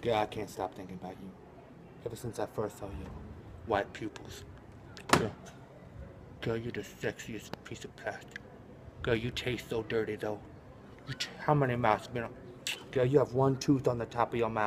Girl, I can't stop thinking about you. Ever since I first saw your white pupils. Girl, you're the sexiest piece of plastic. Girl, you taste so dirty, though. How many mouths been on? Girl, you have one tooth on the top of your mouth.